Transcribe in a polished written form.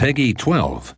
Peggy 12.